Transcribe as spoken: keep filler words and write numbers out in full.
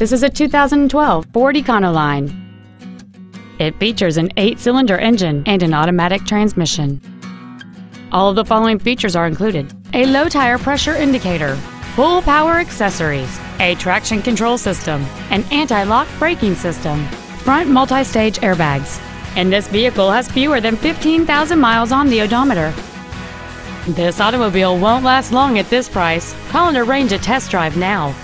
This is a two thousand twelve Ford Econoline. It features an eight-cylinder engine and an automatic transmission. All of the following features are included: a low tire pressure indicator, full power accessories, a traction control system, an anti-lock braking system, front multi-stage airbags, and this vehicle has fewer than fifteen thousand miles on the odometer. This automobile won't last long at this price. Call and arrange a test drive now.